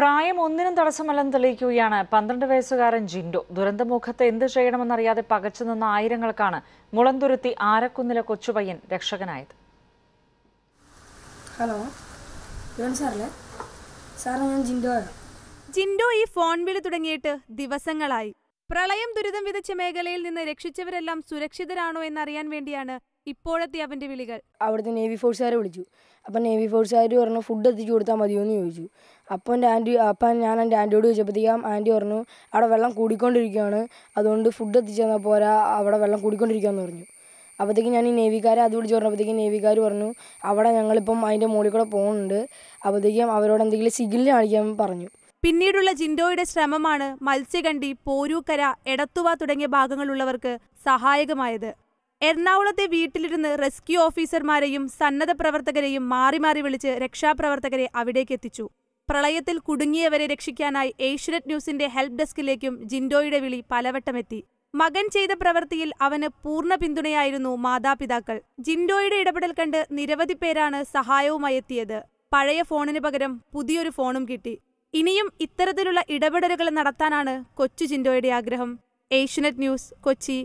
പ്രായം ഒന്നിനും തടസ്സമല്ലെന്ന് തെളിയിക്കുകയാണ് 12 വയസ്സുകാരൻ ജിൻഡോ. ദുരന്തമുഖത്ത് എന്ത് ചെയ്യണമെന്നറിയാതെ പകച്ചു നിന്ന ആയിരങ്ങൾക്കാണ് മുളന്തുരുത്തി ആരക്കുന്നിലെ കൊച്ചുപയ്യൻ രക്ഷകനായത്. ഹലോ സാർ, ഞാൻ ജിൻഡോ ഈ ഫോൺ വിളി തുടങ്ങിയിട്ട് ദിവസങ്ങളായി. പ്രളയം ദുരിതം വിതച്ച മേഖലയിൽ നിന്ന് രക്ഷിച്ചവരെല്ലാം സുരക്ഷിതരാണോ എന്നറിയാൻ വേണ്ടിയാണ് ഇപ്പോഴത്തെ അവൻ്റെ വിളികൾ. അവിടുത്തെ നേവി ഫോഴ്സുകാരെ വിളിച്ചു. അപ്പം നേവി ഫോഴ്സുകാർ പറഞ്ഞു ഫുഡ് എത്തിച്ചു കൊടുത്താൽ മതിയോയെന്ന് ചോദിച്ചു. അപ്പം എൻ്റെ ആൻറ്റി ഞാൻ എൻ്റെ ആൻറ്റിയോട് ചോദിച്ചപ്പോഴത്തേക്കും ആൻറ്റി പറഞ്ഞു അവിടെ വെള്ളം കൂടിക്കൊണ്ടിരിക്കുകയാണ്, അതുകൊണ്ട് ഫുഡ് എത്തിച്ചു തന്നാൽ പോരാ, അവിടെ വെള്ളം കൂടിക്കൊണ്ടിരിക്കുകയെന്ന് പറഞ്ഞു. അപ്പോഴത്തേക്കും ഞാൻ ഈ നേവിക്കാരെ അത് വിളിച്ചു പറഞ്ഞപ്പോഴത്തേക്കും നേവിക്കാർ പറഞ്ഞു അവിടെ ഞങ്ങളിപ്പം അതിൻ്റെ മുകളിൽ കൂടെ പോകുന്നുണ്ട്, അപ്പോഴത്തേക്കും അവരോട് എന്തെങ്കിലും സിഗ്നൽ കാണിക്കാൻ പറഞ്ഞു. പിന്നീടുള്ള ജിൻഡോയുടെ ശ്രമമാണ് മത്സ്യകണ്ടി, പോരൂക്കര, എടത്തുവ തുടങ്ങിയ ഭാഗങ്ങളുള്ളവർക്ക് സഹായകമായത്. എറണാകുളത്തെ വീട്ടിലിരുന്ന് റെസ്ക്യൂ ഓഫീസർമാരെയും സന്നദ്ധ പ്രവർത്തകരെയും മാറി മാറി വിളിച്ച് രക്ഷാപ്രവർത്തകരെ അവിടേക്കെത്തിച്ചു. പ്രളയത്തിൽ കുടുങ്ങിയവരെ രക്ഷിക്കാനായി ഏഷ്യനെറ്റ് ന്യൂസിന്റെ ഹെൽപ്പ് ഡെസ്കിലേക്കും ജിൻഡോയുടെ വിളി പലവട്ടമെത്തി. മകൻ ചെയ്ത പ്രവൃത്തിയിൽ അവന് പൂർണ്ണ പിന്തുണയായിരുന്നു മാതാപിതാക്കൾ. ജിൻഡോയുടെ ഇടപെടൽ കണ്ട് നിരവധി പേരാണ് സഹായവുമായി എത്തിയത്. പഴയ ഫോണിന് പകരം പുതിയൊരു ഫോണും കിട്ടി. ഇനിയും ഇത്തരത്തിലുള്ള ഇടപെടലുകൾ നടത്താനാണ് കൊച്ചു ജിൻഡോയുടെ ആഗ്രഹം. ഏഷ്യനെറ്റ് ന്യൂസ്, കൊച്ചി.